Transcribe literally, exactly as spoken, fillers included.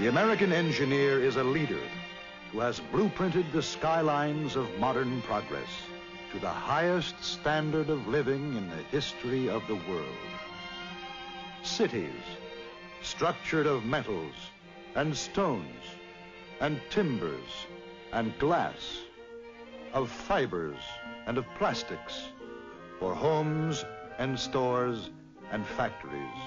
The American engineer is a leader who has blueprinted the skylines of modern progress to the highest standard of living in the history of the world. Cities, structured of metals and stones and timbers and glass, of fibers and of plastics, for homes and stores and factories.